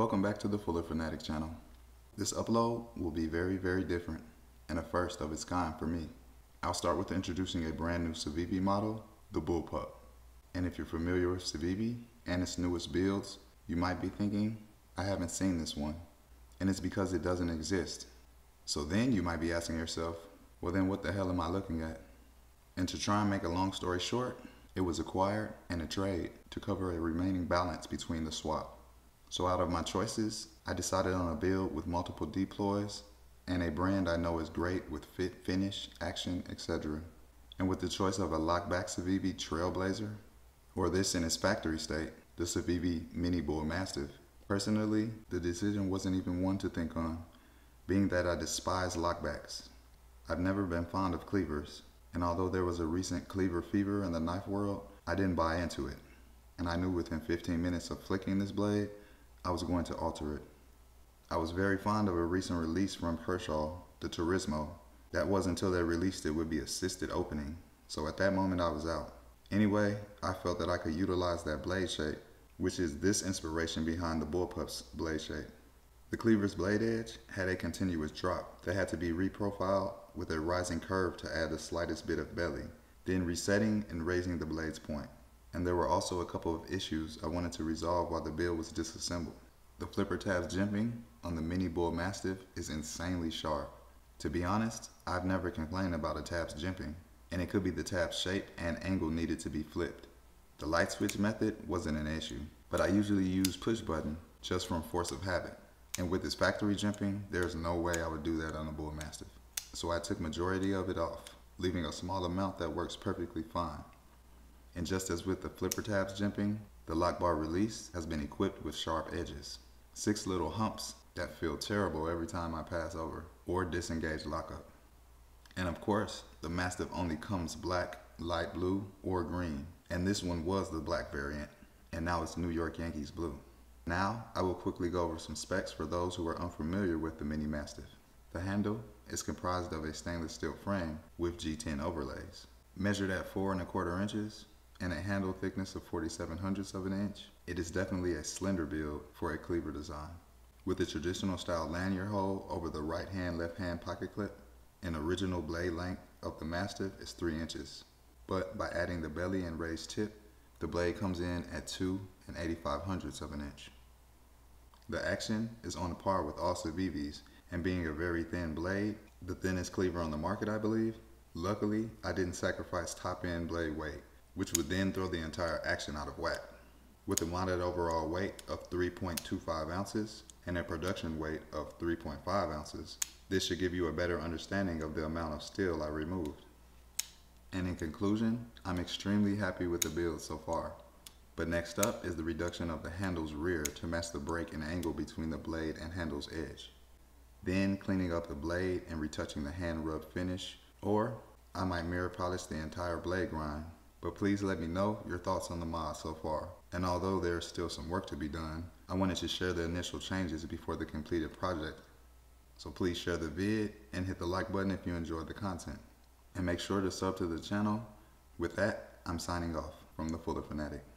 Welcome back to the Fuller Fanatic channel. This upload will be very, very different and a first of its kind for me. I'll start with introducing a brand new Civivi model, the Bullpup. And if you're familiar with Civivi and its newest builds, you might be thinking, I haven't seen this one. And it's because it doesn't exist. So then you might be asking yourself, well then what the hell am I looking at? And to try and make a long story short, it was acquired in a trade to cover a remaining balance between the swap. So out of my choices, I decided on a build with multiple deploys and a brand I know is great with fit, finish, action, etc. And with the choice of a lockback Civivi Trailblazer, or this in its factory state, the Civivi Mini Bull Mastiff. Personally, the decision wasn't even one to think on, being that I despise lockbacks. I've never been fond of cleavers, and although there was a recent cleaver fever in the knife world, I didn't buy into it. And I knew within 15 minutes of flicking this blade, I was going to alter it. I was very fond of a recent release from Kershaw, the Turismo. That was until they released it would be assisted opening, so at that moment I was out. Anyway, I felt that I could utilize that blade shape, which is this inspiration behind the Bullpup's blade shape. The cleaver's blade edge had a continuous drop that had to be reprofiled with a rising curve to add the slightest bit of belly, then resetting and raising the blade's point. And there were also a couple of issues I wanted to resolve while the build was disassembled. The flipper tabs jimping on the Mini Bull Mastiff is insanely sharp. To be honest, I've never complained about a tab's jimping, and it could be the tab's shape and angle needed to be flipped. The light switch method wasn't an issue, but I usually use push button just from force of habit. And with this factory jimping, there's no way I would do that on a Bull Mastiff. So I took majority of it off, leaving a small amount that works perfectly fine. And just as with the flipper tabs jimping, the lock bar release has been equipped with sharp edges. 6 little humps that feel terrible every time I pass over or disengage lockup. And of course, the Mastiff only comes black, light blue, or green. And this one was the black variant, and now it's New York Yankees blue. Now, I will quickly go over some specs for those who are unfamiliar with the Mini Mastiff. The handle is comprised of a stainless steel frame with G10 overlays. Measured at 4¼ inches, and a handle thickness of 0.47 of an inch, it is definitely a slender build for a cleaver design. With a traditional style lanyard hole over the right hand, left hand pocket clip, an original blade length of the Mastiff is 3 inches. But by adding the belly and raised tip, the blade comes in at 2 8/500ths of an inch. The action is on par with all Civivis, and being a very thin blade, the thinnest cleaver on the market I believe, luckily I didn't sacrifice top end blade weight, which would then throw the entire action out of whack. With a modded overall weight of 3.25 ounces and a production weight of 3.5 ounces, this should give you a better understanding of the amount of steel I removed. And in conclusion, I'm extremely happy with the build so far. But next up is the reduction of the handle's rear to match the break and angle between the blade and handle's edge. Then cleaning up the blade and retouching the hand rub finish, or I might mirror polish the entire blade grind. But please let me know your thoughts on the mod so far. And although there's still some work to be done, I wanted to share the initial changes before the completed project. So please share the vid and hit the like button if you enjoyed the content. And make sure to sub to the channel. With that, I'm signing off from the Fuller Fanatic.